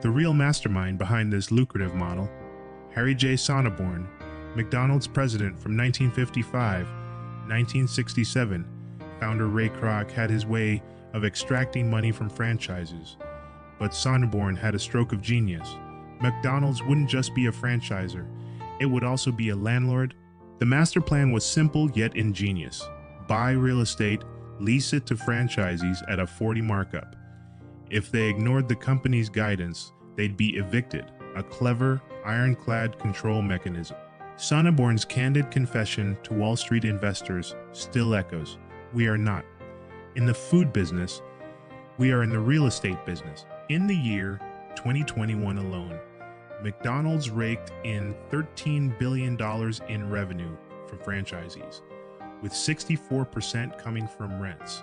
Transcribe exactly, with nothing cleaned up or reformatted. The real mastermind behind this lucrative model, Harry J. Sonneborn, McDonald's president from nineteen fifty-five to nineteen sixty-seven, founder Ray Kroc had his way of extracting money from franchises. But Sonneborn had a stroke of genius. McDonald's wouldn't just be a franchisor, it would also be a landlord. The master plan was simple yet ingenious. Buy real estate, lease it to franchisees at a forty markup. If they ignored the company's guidance, they'd be evicted, a clever, ironclad control mechanism. Sonneborn's candid confession to Wall Street investors still echoes, "We are not in the food business, we are in the real estate business." In the year twenty twenty-one alone, McDonald's raked in thirteen billion dollars in revenue from franchisees, with sixty-four percent coming from rents.